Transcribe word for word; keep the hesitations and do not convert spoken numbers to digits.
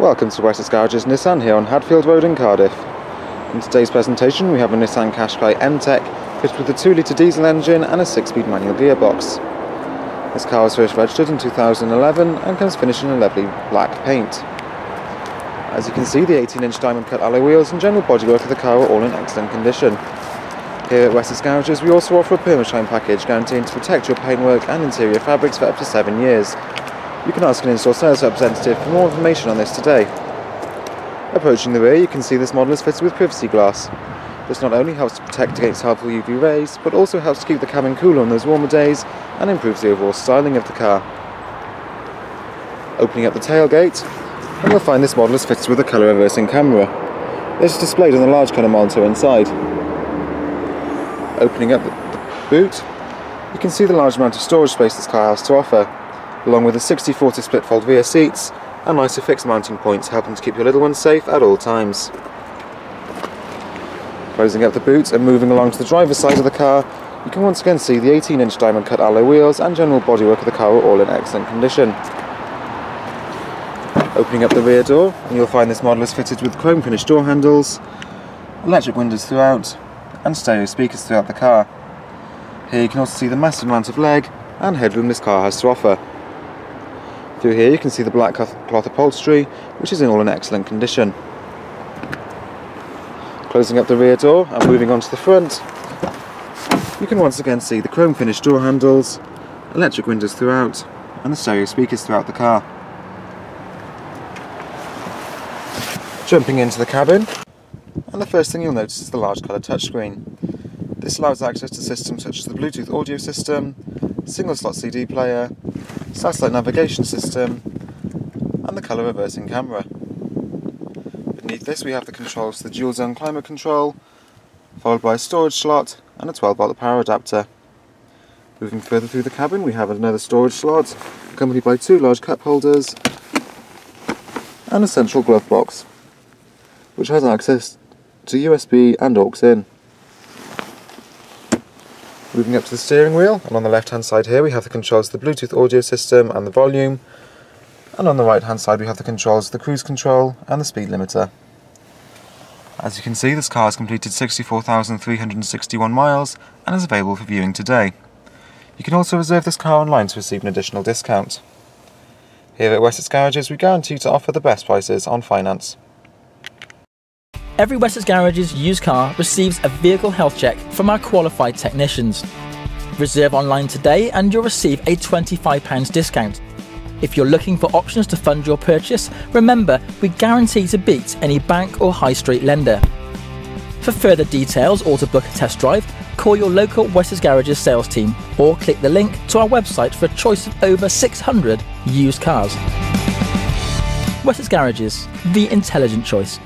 Welcome to Wessex Garages Nissan here on Hadfield Road in Cardiff. In today's presentation we have a Nissan Qashqai N-Tec fitted with a two litre diesel engine and a six speed manual gearbox. This car was first registered in two thousand eleven and comes finished in a lovely black paint. As you can see, the eighteen inch diamond cut alloy wheels and general bodywork of the car are all in excellent condition. Here at Wessex Garages we also offer a Permashine package guaranteeing to protect your paintwork and interior fabrics for up to seven years. You can ask an in-store sales representative for more information on this today. Approaching the rear, you can see this model is fitted with privacy glass. This not only helps to protect against harmful U V rays, but also helps to keep the cabin cooler on those warmer days and improves the overall styling of the car. Opening up the tailgate, and you'll find this model is fitted with a colour reversing camera. This is displayed on the large colour monitor inside. Opening up the boot, you can see the large amount of storage space this car has to offer, along with the sixty forty split fold rear seats and isofix mounting points, helping to keep your little one safe at all times. Closing up the boot and moving along to the driver's side of the car, you can once again see the eighteen inch diamond cut alloy wheels and general bodywork of the car are all in excellent condition. Opening up the rear door, and you'll find this model is fitted with chrome finished door handles, electric windows throughout and stereo speakers throughout the car. Here you can also see the massive amount of leg and headroom this car has to offer. Through here you can see the black cloth upholstery, which is in all in excellent condition. Closing up the rear door and moving on to the front, you can once again see the chrome finished door handles, electric windows throughout and the stereo speakers throughout the car. Jumping into the cabin, and the first thing you'll notice is the large colour touchscreen. This allows access to systems such as the Bluetooth audio system, single slot C D player, satellite navigation system and the colour reversing camera. Beneath this we have the controls for the dual zone climate control, followed by a storage slot and a twelve volt power adapter. Moving further through the cabin we have another storage slot accompanied by two large cup holders and a central glove box which has access to U S B and aux in. Moving up to the steering wheel, and on the left hand side here we have the controls of the Bluetooth audio system and the volume, and on the right hand side we have the controls of the cruise control and the speed limiter. As you can see, this car has completed sixty-four thousand three hundred sixty-one miles and is available for viewing today. You can also reserve this car online to receive an additional discount. Here at Wessex Garages we guarantee to offer the best prices on finance. Every Wessex Garages used car receives a vehicle health check from our qualified technicians. Reserve online today and you'll receive a twenty-five pounds discount. If you're looking for options to fund your purchase, remember we guarantee to beat any bank or high street lender. For further details or to book a test drive, call your local Wessex Garages sales team or click the link to our website for a choice of over six hundred used cars. Wessex Garages, the intelligent choice.